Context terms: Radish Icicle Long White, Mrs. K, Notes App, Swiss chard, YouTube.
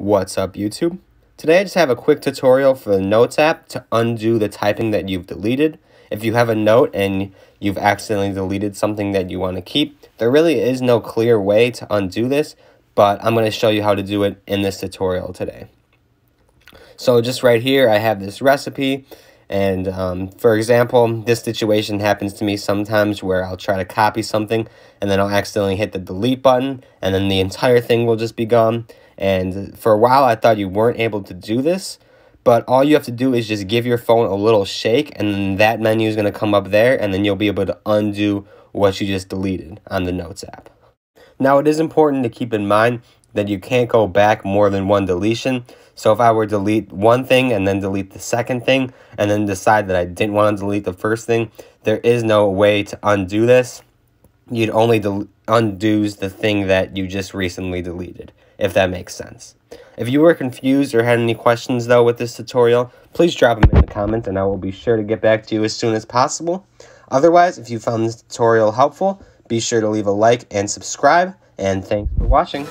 What's up, YouTube? Today I just have a quick tutorial for the Notes app to undo the typing that you've deleted. If you have a note and you've accidentally deleted something that you want to keep, there really is no clear way to undo this, but I'm going to show you how to do it in this tutorial today. So just right here I have this recipe, and for example, this situation happens to me sometimes where I'll try to copy something and then I'll accidentally hit the delete button and then the entire thing will just be gone. And for a while, I thought you weren't able to do this, but all you have to do is just give your phone a little shake, and then that menu is going to come up there, and then you'll be able to undo what you just deleted on the Notes app. Now, it is important to keep in mind that you can't go back more than one deletion. So if I were to delete one thing and then delete the second thing and then decide that I didn't want to delete the first thing, there is no way to undo this. You'd only undo the thing that you just recently deleted, if that makes sense. If you were confused or had any questions, though, with this tutorial, please drop them in the comments, and I will be sure to get back to you as soon as possible. Otherwise, if you found this tutorial helpful, be sure to leave a like and subscribe, and thanks for watching.